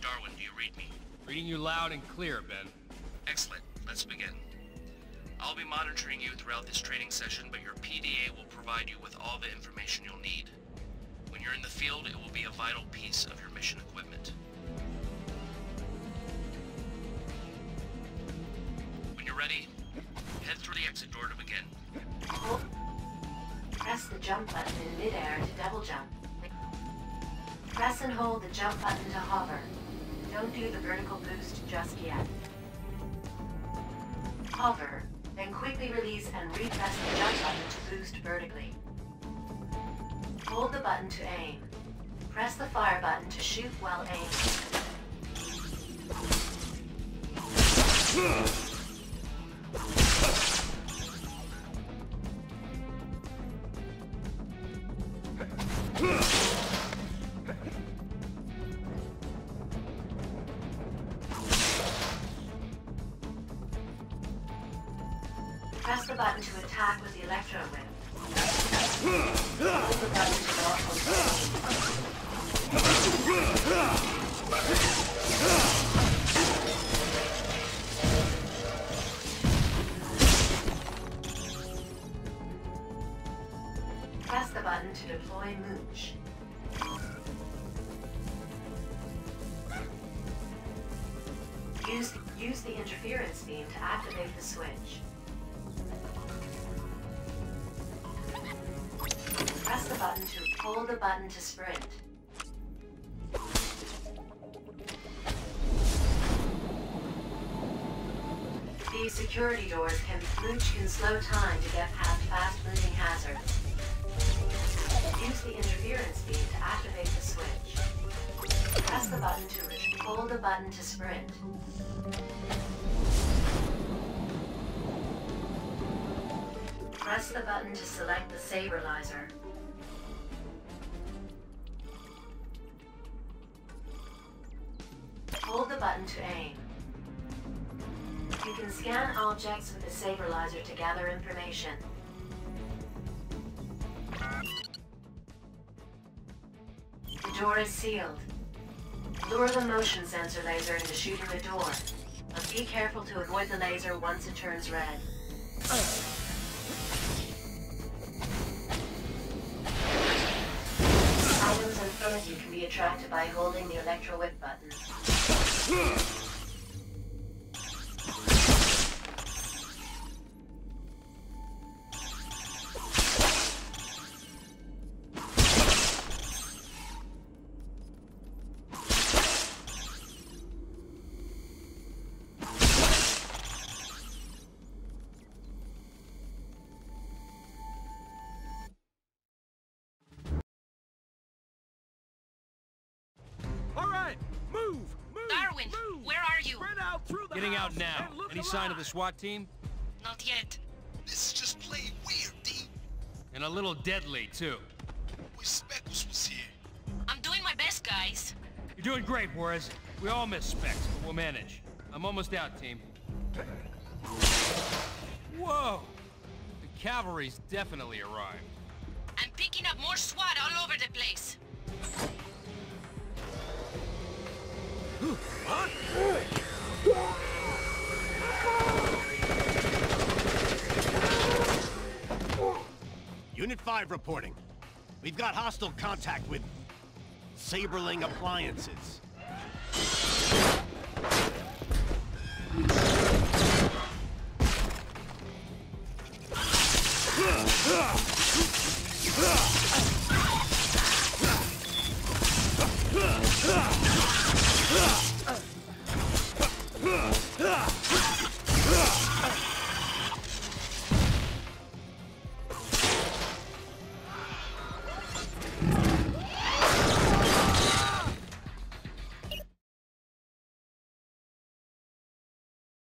Agent Darwin, do you read me? Reading you loud and clear, Ben. Excellent. Let's begin. I'll be monitoring you throughout this training session, but your PDA will provide you with all the information you'll need. When you're in the field, it will be a vital piece of your mission equipment. When you're ready, head through the exit door to begin. Press the jump button in midair to double jump. Press and hold the jump button to hover. Don't do the vertical boost just yet. Hover, then quickly release and repress the jump button to boost vertically. Hold the button to aim. Press the fire button to shoot while aimed. Press the button to attack with the Electro-Whip. Hold the button to block on stage. Press the button to deploy Mooch. Use the interference beam to activate the switch. Press the button to hold the button to sprint. These security doors can slow time to get past fast-moving hazards. Use the interference beam to activate the switch. Press the button to hold the button to sprint. Press the button to select the Saberlizer. Hold the button to aim. You can scan objects with the Saberlizer to gather information. The door is sealed. Lure the motion sensor laser into shooting the door, but be careful to avoid the laser once it turns red. Items in front of you can be attracted by holding the Electro-Whip button. Move! Move! Darwin, move. Where are you? Out through the Getting out now. Any sign of the SWAT team? Not yet. This is just plain weird, D. And a little deadly, too. Wish Speckles was here. I'm doing my best, guys. You're doing great, Juarez. We all miss Specs, but we'll manage. I'm almost out, team. Whoa! The cavalry's definitely arrived. I'm picking up more SWAT all over the place. What? Unit 5 reporting. We've got hostile contact with Saberling appliances.